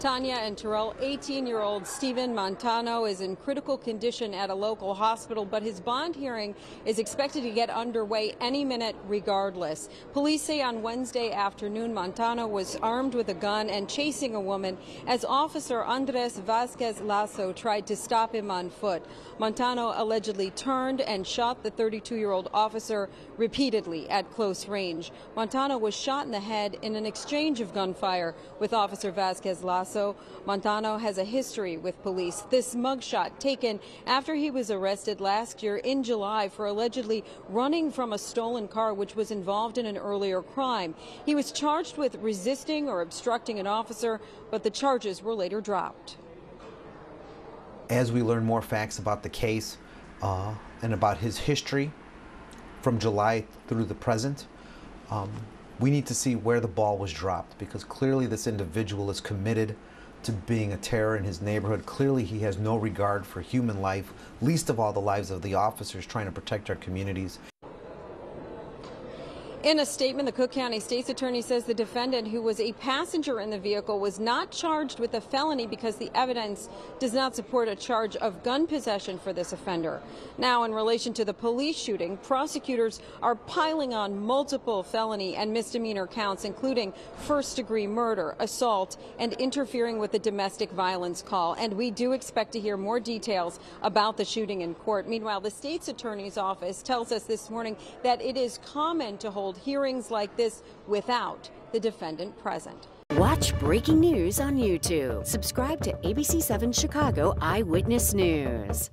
Tanya and Terrell, 18-year-old Steven Montano is in critical condition at a local hospital, but his bond hearing is expected to get underway any minute regardless. Police say on Wednesday afternoon, Montano was armed with a gun and chasing a woman as officer Andres Vasquez-Lasso tried to stop him on foot. Montano allegedly turned and shot the 32-year-old officer repeatedly at close range. Montano was shot in the head in an exchange of gunfire with officer Vasquez-Lasso. Montano has a history with police. This mugshot taken after he was arrested last year in July for allegedly running from a stolen car which was involved in an earlier crime. He was charged with resisting or obstructing an officer, but the charges were later dropped. As we learn more facts about the case and about his history from July through the present, we need to see where the ball was dropped, because clearly this individual is committed to being a terror in his neighborhood. Clearly he has no regard for human life, least of all the lives of the officers trying to protect our communities. In a statement, the Cook County State's Attorney says the defendant, who was a passenger in the vehicle, was not charged with a felony because the evidence does not support a charge of gun possession for this offender. Now, in relation to the police shooting, prosecutors are piling on multiple felony and misdemeanor counts, including first-degree murder, assault, and interfering with a domestic violence call. And we do expect to hear more details about the shooting in court. Meanwhile, the State's Attorney's office tells us this morning that it is common to hold hearings like this without the defendant present. Watch breaking news on YouTube. Subscribe to ABC 7 Chicago Eyewitness News.